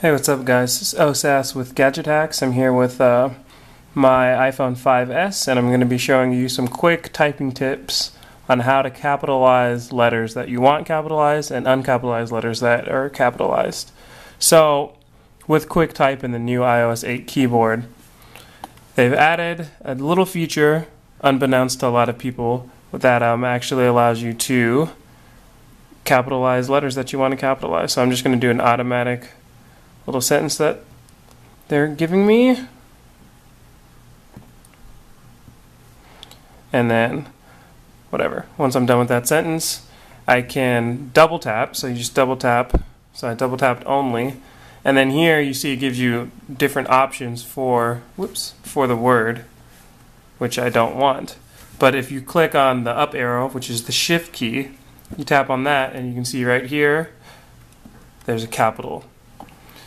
Hey, what's up guys? This is OSAS with Gadget Hacks. I'm here with my iPhone 5S and I'm going to be showing you some quick typing tips on how to capitalize letters that you want capitalized and uncapitalized letters that are capitalized. So with QuickType in the new iOS 8 keyboard, they've added a little feature unbeknownst to a lot of people that actually allows you to capitalize letters that you want to capitalize. So I'm just going to do an automatic little sentence that they're giving me, and then whatever, once I'm done with that sentence I can double tap. So you just double tap, so I double tapped only, and then here you see it gives you different options for the word, which I don't want. But if you click on the up arrow, which is the shift key, you tap on that and you can see right here there's a capital.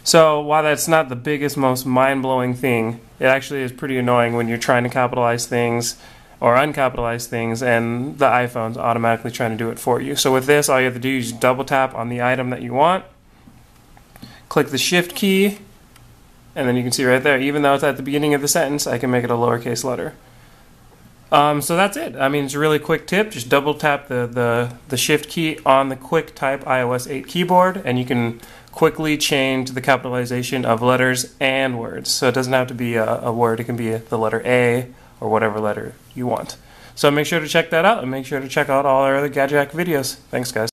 So while that's not the biggest, most mind-blowing thing, it actually is pretty annoying when you're trying to capitalize things or uncapitalize things and the iPhone's automatically trying to do it for you. So with this, all you have to do is double tap on the item that you want, click the shift key, and then you can see right there, even though it's at the beginning of the sentence, I can make it a lowercase letter. So that's it. I mean, it's a really quick tip. Just double tap the shift key on the QuickType iOS 8 keyboard and you can quickly change the capitalization of letters and words. So it doesn't have to be a word, it can be the letter A or whatever letter you want. So make sure to check that out and make sure to check out all our other Gadget Hack videos. Thanks guys.